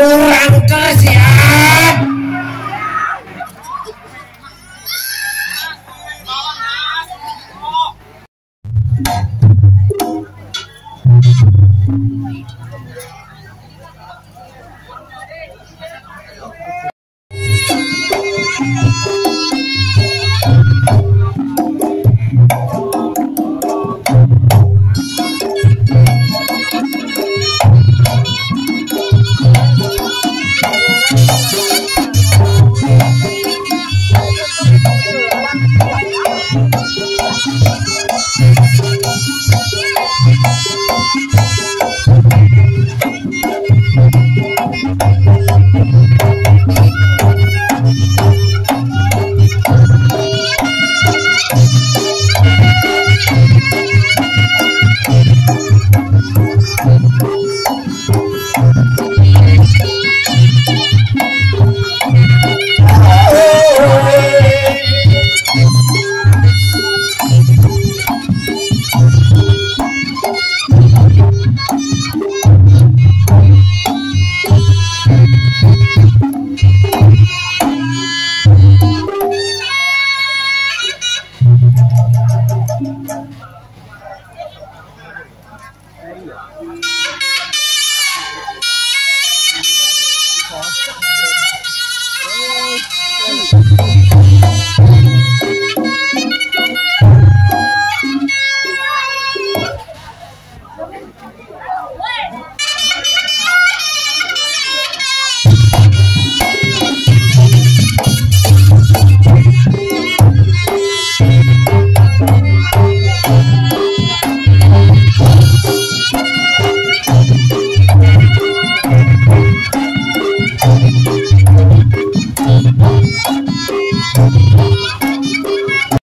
Kurang kasihan.